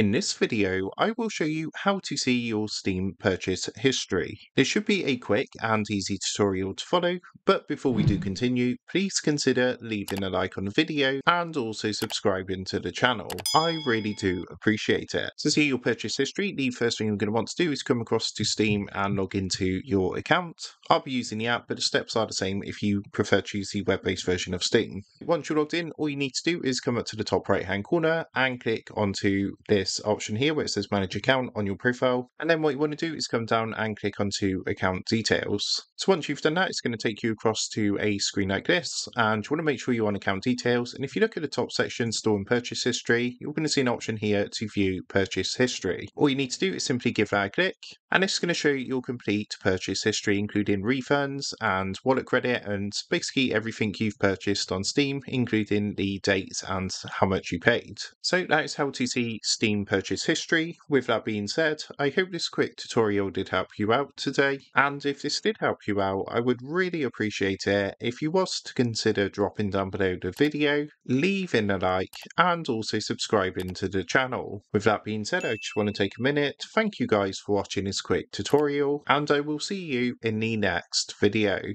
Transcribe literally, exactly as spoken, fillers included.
In this video, I will show you how to see your Steam purchase history. This should be a quick and easy tutorial to follow, but before we do continue, please consider leaving a like on the video and also subscribing to the channel. I really do appreciate it. To see your purchase history, the first thing you're going to want to do is come across to Steam and log into your account. I'll be using the app, but the steps are the same if you prefer to use the web-based version of Steam. Once you're logged in, all you need to do is come up to the top right-hand corner and click onto this This option here where it says manage account on your profile, and then what you want to do is come down and click onto account details. So once you've done that, it's going to take you across to a screen like this, and you want to make sure you're on account details. And if you look at the top section, store and purchase history, you're going to see an option here to view purchase history. All you need to do is simply give that a click, and it's going to show you your complete purchase history, including refunds and wallet credit and basically everything you've purchased on Steam, including the dates and how much you paid. So that is how to see Steam purchase history. With that being said, I hope this quick tutorial did help you out today, and if this did help you out, I would really appreciate it if you was to consider dropping down below the video, leaving a like, and also subscribing to the channel. With that being said, I just want to take a minute to thank you guys for watching this quick tutorial, and I will see you in the next video.